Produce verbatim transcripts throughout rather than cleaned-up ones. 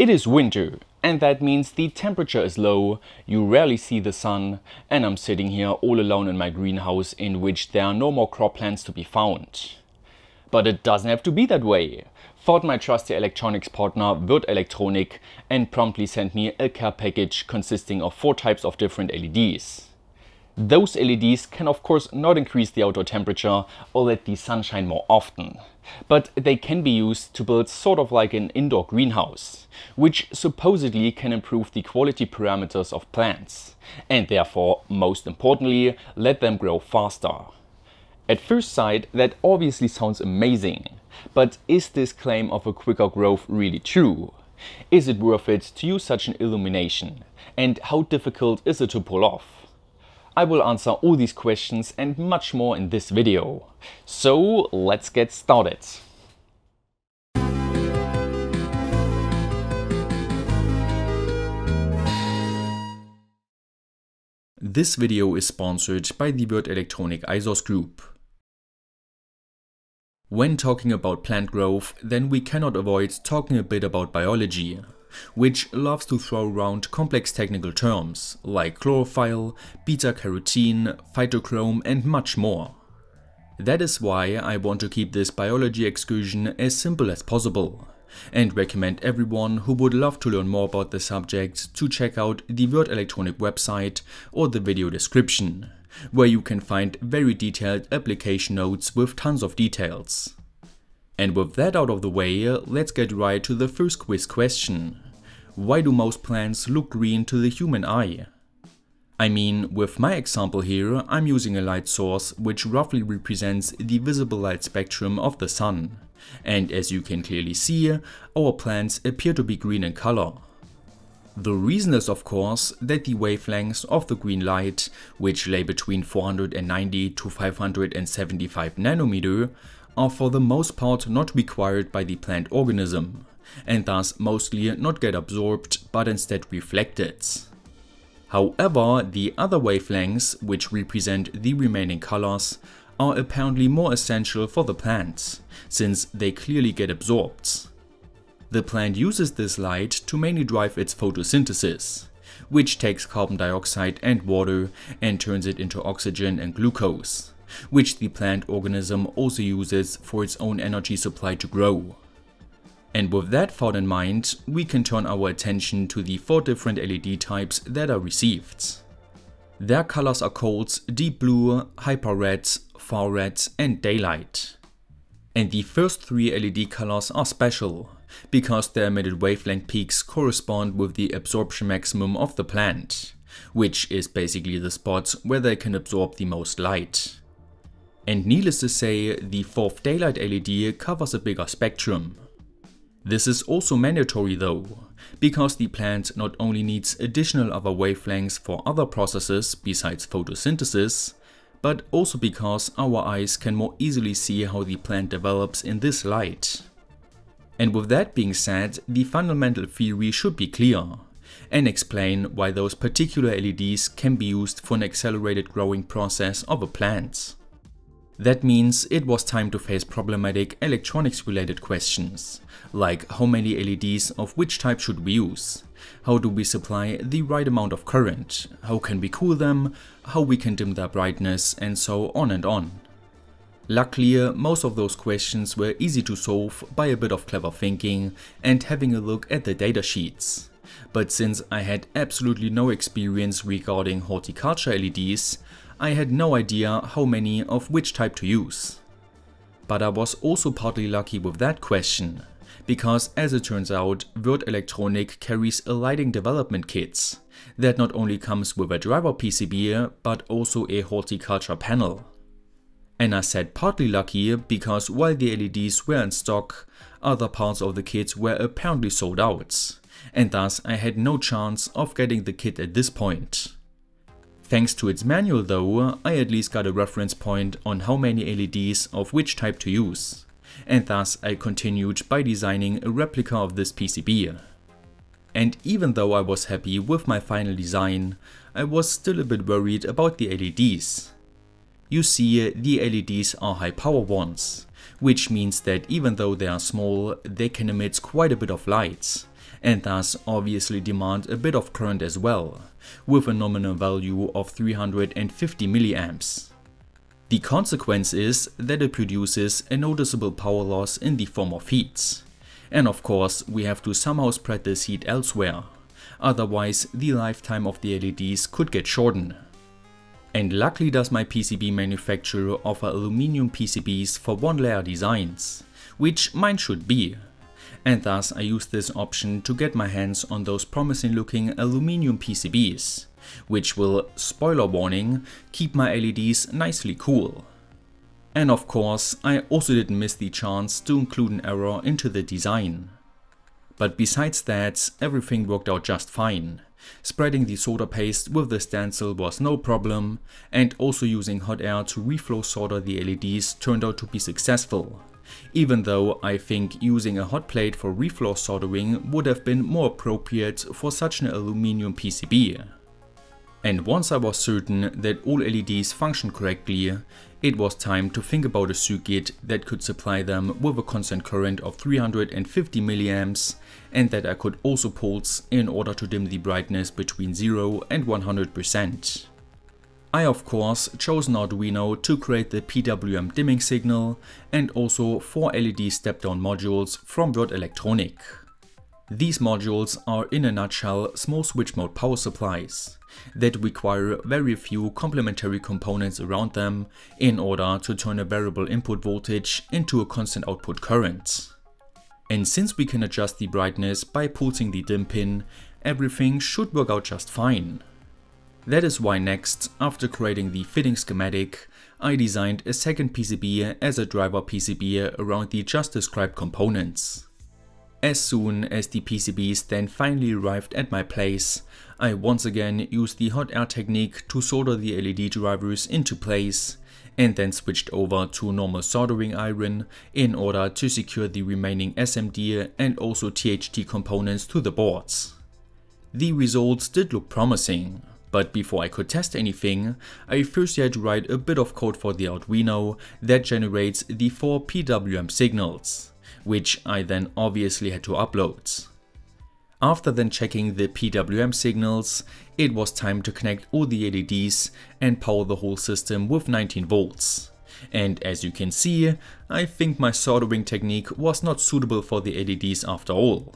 It is winter, and that means the temperature is low, you rarely see the sun, and I'm sitting here all alone in my greenhouse in which there are no more crop plants to be found. But it doesn't have to be that way, thought my trusty electronics partner Würth Elektronik, and promptly sent me a care package consisting of four types of different L E Ds. Those L E Ds can of course not increase the outdoor temperature or let the sun shine more often, but they can be used to build sort of like an indoor greenhouse, which supposedly can improve the quality parameters of plants, and therefore, most importantly, let them grow faster. At first sight, that obviously sounds amazing, but is this claim of a quicker growth really true? Is it worth it to use such an illumination, and how difficult is it to pull off? I will answer all these questions and much more in this video. So let's get started. This video is sponsored by the Würth Elektronik eiSos group. When talking about plant growth, then we cannot avoid talking a bit about biology, which loves to throw around complex technical terms like chlorophyll, beta-carotene, phytochrome and much more. That is why I want to keep this biology excursion as simple as possible and recommend everyone who would love to learn more about the subject to check out the Würth Elektronik website or the video description, where you can find very detailed application notes with tons of details. And with that out of the way, let's get right to the first quiz question. Why do most plants look green to the human eye? I mean, with my example here, I'm using a light source which roughly represents the visible light spectrum of the sun. And as you can clearly see, our plants appear to be green in color. The reason is, of course, that the wavelengths of the green light, which lay between four hundred ninety to five hundred seventy-five nanometers, are for the most part not required by the plant organism, and thus mostly not get absorbed but instead reflected. However, the other wavelengths, which represent the remaining colors, are apparently more essential for the plants, since they clearly get absorbed. The plant uses this light to mainly drive its photosynthesis, which takes carbon dioxide and water and turns it into oxygen and glucose, which the plant organism also uses for its own energy supply to grow. And with that thought in mind, we can turn our attention to the four different L E D types that are received. Their colors are called deep blue, hyper red, far red and daylight. And the first three L E D colors are special, because their emitted wavelength peaks correspond with the absorption maximum of the plant, which is basically the spots where they can absorb the most light. And needless to say, the fourth daylight L E D covers a bigger spectrum. This is also mandatory though, because the plant not only needs additional other wavelengths for other processes besides photosynthesis, but also because our eyes can more easily see how the plant develops in this light. And with that being said, the fundamental theory should be clear and explain why those particular L E Ds can be used for an accelerated growing process of a plant. That means it was time to face problematic electronics-related questions, like how many L E Ds of which type should we use, how do we supply the right amount of current, how can we cool them, how we can dim their brightness, and so on and on. Luckily, most of those questions were easy to solve by a bit of clever thinking and having a look at the data sheets. But since I had absolutely no experience regarding horticulture L E Ds, I had no idea how many of which type to use. But I was also partly lucky with that question, because as it turns out, Würth Elektronik carries a lighting development kit that not only comes with a driver P C B but also a horticulture panel. And I said partly lucky because while the L E Ds were in stock, other parts of the kit were apparently sold out, and thus I had no chance of getting the kit at this point. Thanks to its manual though, I at least got a reference point on how many L E Ds of which type to use, and thus I continued by designing a replica of this P C B. And even though I was happy with my final design, I was still a bit worried about the L E Ds. You see, the L E Ds are high power ones, which means that even though they are small, they can emit quite a bit of light, and thus obviously demand a bit of current as well, with a nominal value of three hundred fifty milliamps. The consequence is that it produces a noticeable power loss in the form of heat. And of course, we have to somehow spread this heat elsewhere, otherwise the lifetime of the L E Ds could get shortened. And luckily does my P C B manufacturer offer aluminum P C Bs for one layer designs, which mine should be, and thus I used this option to get my hands on those promising looking aluminum P C Bs, which will, spoiler warning, keep my L E Ds nicely cool. And of course, I also didn't miss the chance to include an error into the design. But besides that, everything worked out just fine. Spreading the solder paste with the stencil was no problem, and also using hot air to reflow solder the L E Ds turned out to be successful, even though I think using a hot plate for reflow soldering would have been more appropriate for such an aluminum P C B. And once I was certain that all L E Ds functioned correctly, it was time to think about a circuit that could supply them with a constant current of three hundred fifty milliamps and that I could also pulse in order to dim the brightness between zero and one hundred percent. I of course chose an Arduino to create the P W M dimming signal and also four L E D step-down modules from Würth Elektronik. These modules are in a nutshell small switch mode power supplies that require very few complementary components around them in order to turn a variable input voltage into a constant output current. And since we can adjust the brightness by pulsing the dim pin, everything should work out just fine. That is why next, after creating the fitting schematic, I designed a second P C B as a driver P C B around the just described components. As soon as the P C Bs then finally arrived at my place, I once again used the hot air technique to solder the L E D drivers into place and then switched over to normal soldering iron in order to secure the remaining S M D and also T H T components to the boards. The results did look promising, but before I could test anything, I first had to write a bit of code for the Arduino that generates the four P W M signals, which I then obviously had to upload. After then checking the P W M signals, it was time to connect all the L E Ds and power the whole system with nineteen volts. And as you can see, I think my soldering technique was not suitable for the L E Ds after all.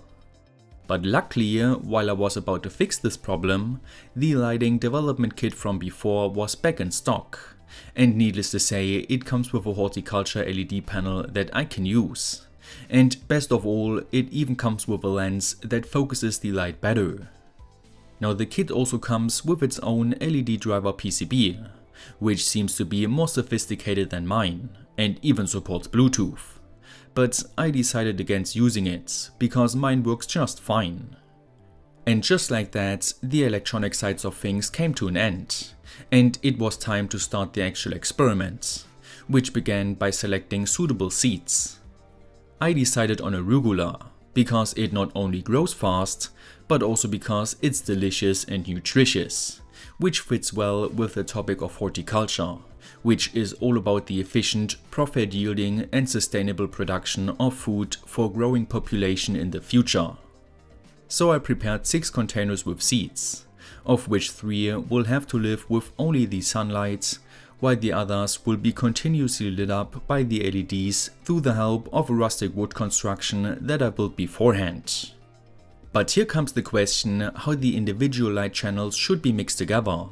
But luckily, while I was about to fix this problem, the lighting development kit from before was back in stock. And needless to say, it comes with a horticulture L E D panel that I can use. And best of all, it even comes with a lens that focuses the light better. Now the kit also comes with its own L E D driver P C B, which seems to be more sophisticated than mine, and even supports Bluetooth. But I decided against using it, because mine works just fine. And just like that, the electronic sides of things came to an end, and it was time to start the actual experiment, which began by selecting suitable seeds. I decided on arugula, because it not only grows fast, but also because it's delicious and nutritious, which fits well with the topic of horticulture, which is all about the efficient, profit-yielding and sustainable production of food for a growing population in the future. So I prepared six containers with seeds, of which three will have to live with only the sunlight, while the others will be continuously lit up by the L E Ds through the help of a rustic wood construction that I built beforehand. But here comes the question how the individual light channels should be mixed together,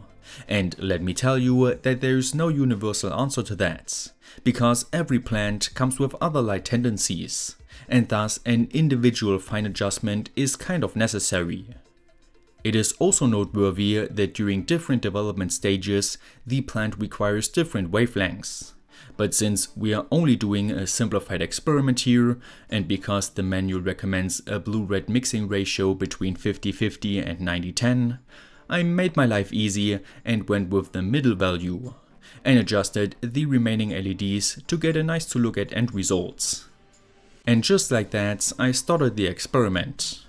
and let me tell you that there is no universal answer to that, because every plant comes with other light tendencies, and thus an individual fine adjustment is kind of necessary. It is also noteworthy that during different development stages, the plant requires different wavelengths. But since we are only doing a simplified experiment here, and because the manual recommends a blue-red mixing ratio between fifty fifty and ninety ten, I made my life easy and went with the middle value, and adjusted the remaining L E Ds to get a nice to look at end results. And just like that, I started the experiment.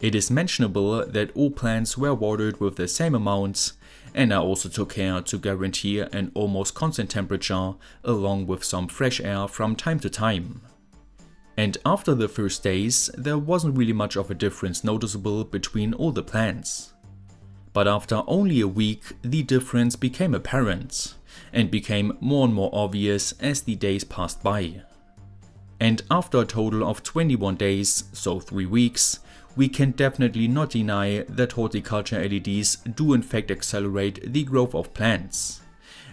It is mentionable that all plants were watered with the same amount, and I also took care to guarantee an almost constant temperature along with some fresh air from time to time. And after the first days, there wasn't really much of a difference noticeable between all the plants. But after only a week, the difference became apparent and became more and more obvious as the days passed by. And after a total of twenty-one days, so three weeks, we can definitely not deny that horticulture L E Ds do in fact accelerate the growth of plants.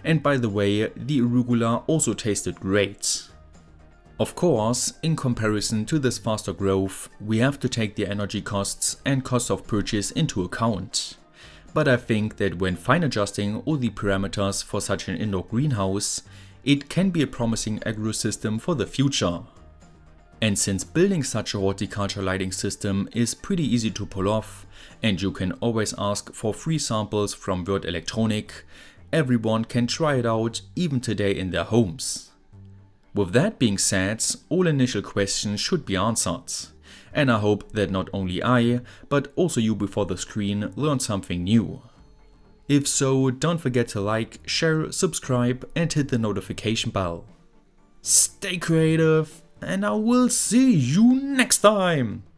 And by the way, the arugula also tasted great. Of course, in comparison to this faster growth, we have to take the energy costs and cost of purchase into account. But I think that when fine adjusting all the parameters for such an indoor greenhouse, it can be a promising agro system for the future. And since building such a horticulture lighting system is pretty easy to pull off, and you can always ask for free samples from Würth Elektronik, everyone can try it out even today in their homes. With that being said, all initial questions should be answered. And I hope that not only I, but also you before the screen learned something new. If so, don't forget to like, share, subscribe and hit the notification bell. Stay creative and I will see you next time!